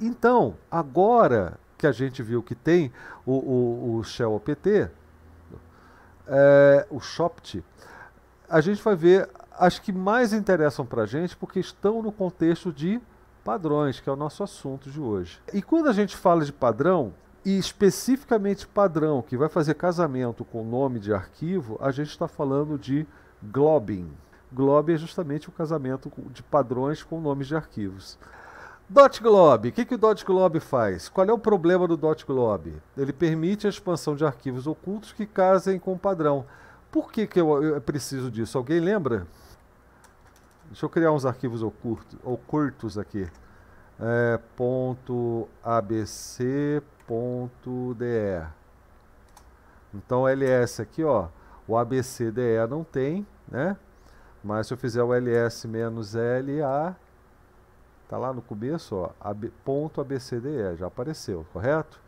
Então, agora que a gente viu que tem o Shell OPT, o SHOPT, a gente vai ver as que mais interessam para a gente, porque estão no contexto de padrões, que é o nosso assunto de hoje. E quando a gente fala de padrão, e especificamente padrão que vai fazer casamento com nome de arquivo, a gente está falando de globing. Glob é justamente o casamento de padrões com nomes de arquivos. Dotglob. O que o dotglob faz? Qual é o problema do dotglob? Ele permite a expansão de arquivos ocultos que casem com o padrão. Por que eu preciso disso? Alguém lembra? Deixa eu criar uns arquivos ocultos aqui. .abc.de. Então ls aqui, ó, o abcde não tem, né? Mas se eu fizer o ls-la, tá lá no começo, ó, .abcde, já apareceu, correto?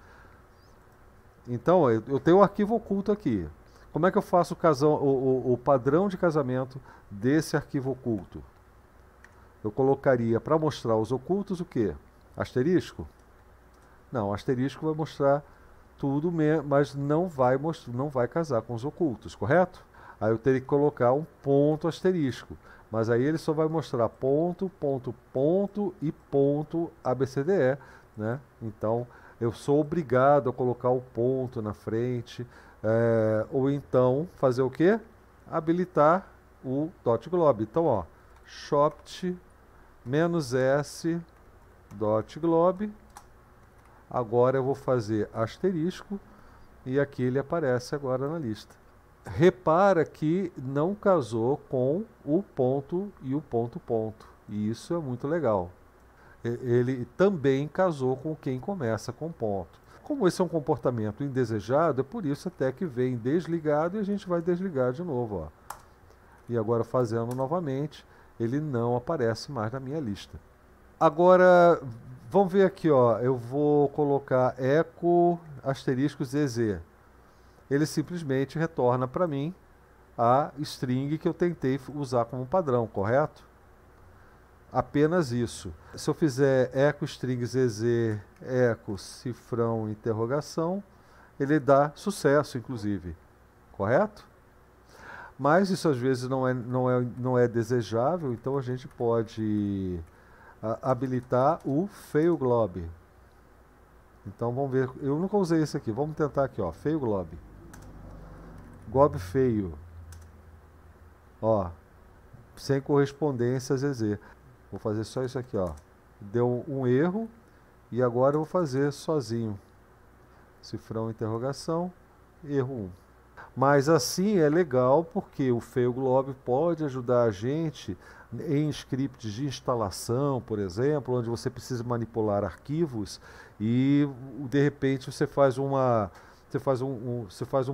Então, eu tenho um arquivo oculto aqui. Como é que eu faço o padrão de casamento desse arquivo oculto? Eu colocaria, para mostrar os ocultos, o quê? Asterisco? Não, asterisco vai mostrar tudo, mas não vai casar com os ocultos, correto? Aí eu teria que colocar um ponto asterisco, mas aí ele só vai mostrar ponto, ponto, ponto e ponto abcde, né? Então eu sou obrigado a colocar o ponto na frente, ou então fazer o quê? Habilitar o dotglob. Então, ó, shopt -s dotglob. Agora eu vou fazer asterisco e aqui ele aparece agora na lista. Repara que não casou com o ponto e o ponto ponto, e isso é muito legal. Ele também casou com quem começa com ponto. Como esse é um comportamento indesejado, é por isso até que vem desligado, e a gente vai desligar de novo, ó. E agora fazendo novamente, ele não aparece mais na minha lista. Agora vamos ver aqui, ó, eu vou colocar eco asterisco zz. Ele simplesmente retorna para mim a string que eu tentei usar como padrão, correto? Apenas isso. Se eu fizer eco string zz eco cifrão interrogação, ele dá sucesso, inclusive, correto? Mas isso às vezes não é desejável, então a gente pode habilitar o failglob. Então vamos ver, eu nunca usei esse aqui, vamos tentar aqui, ó, failglob. Glob feio, ó, sem correspondência ZZ. Vou fazer só isso aqui, ó, deu um erro, e agora eu vou fazer sozinho, cifrão interrogação, erro 1. Mas assim é legal, porque o failglob pode ajudar a gente em scripts de instalação, por exemplo, onde você precisa manipular arquivos e de repente você faz um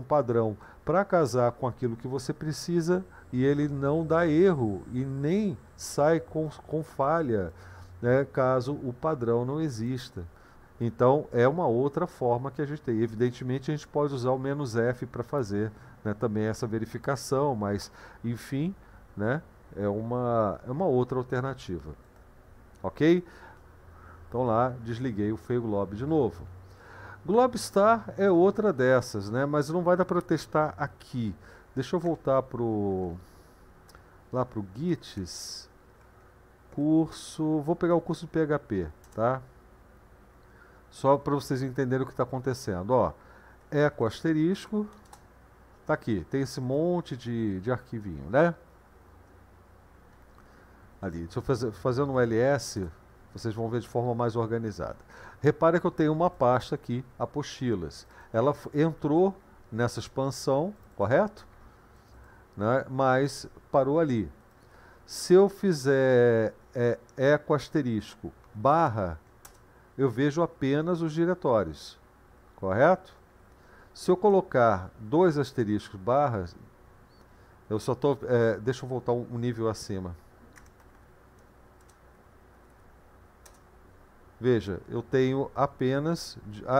padrão para casar com aquilo que você precisa, e ele não dá erro e nem sai com falha, né, caso o padrão não exista. Então é uma outra forma que a gente tem. Evidentemente a gente pode usar o -f para fazer, né, também essa verificação, mas enfim, né, é uma outra alternativa. Ok? Então lá, desliguei o failglob de novo. Globstar é outra dessas, né? Mas não vai dar para testar aqui. Deixa eu voltar lá pro Gits. Curso, vou pegar o curso de PHP, tá? Só para vocês entenderem o que está acontecendo, ó. Eco asterisco, tá aqui, tem esse monte de arquivinho, né? Ali, deixa eu fazer um ls. Vocês vão ver de forma mais organizada. Repara que eu tenho uma pasta aqui, apostilas. Ela entrou nessa expansão, correto? Né? Mas parou ali. Se eu fizer eco asterisco barra, eu vejo apenas os diretórios, correto? Se eu colocar dois asteriscos barras, eu só estou... deixa eu voltar um nível acima. Veja, eu tenho apenas,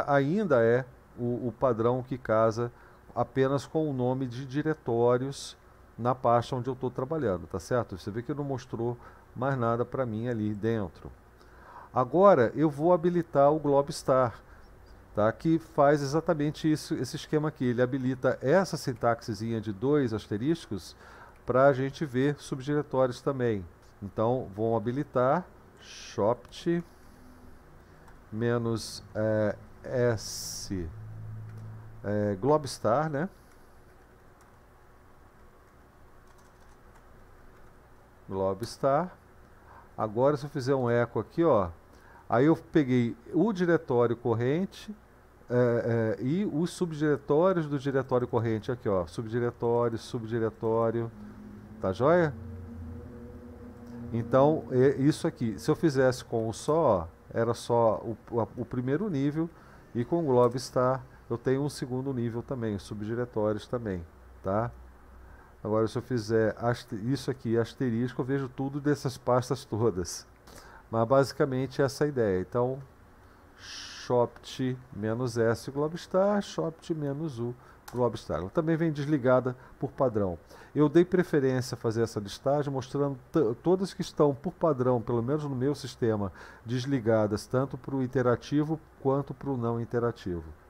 ainda é o padrão que casa apenas com o nome de diretórios na pasta onde eu estou trabalhando, tá certo? Você vê que não mostrou mais nada para mim ali dentro. Agora eu vou habilitar o globstar, tá? Que faz exatamente isso, esse esquema aqui. Ele habilita essa sintaxezinha de 2 asteriscos para a gente ver subdiretórios também. Então vou habilitar shopt menos s globstar, né? Globstar. Agora se eu fizer um eco aqui, ó, aí eu peguei o diretório corrente e os subdiretórios do diretório corrente aqui, ó, subdiretório, subdiretório, tá joia? Então é isso aqui. Se eu fizesse com o só, ó, era só o primeiro nível, e com o globstar eu tenho um segundo nível também, subdiretórios também, tá? Agora, se eu fizer isso aqui, asterisco, eu vejo tudo dessas pastas todas. Mas, basicamente, essa é a ideia. Então, shopt-s globstar, shopt-u globstar. Ela também vem desligada por padrão. Eu dei preferência a fazer essa listagem, mostrando todas que estão por padrão, pelo menos no meu sistema, desligadas, tanto para o interativo quanto para o não interativo.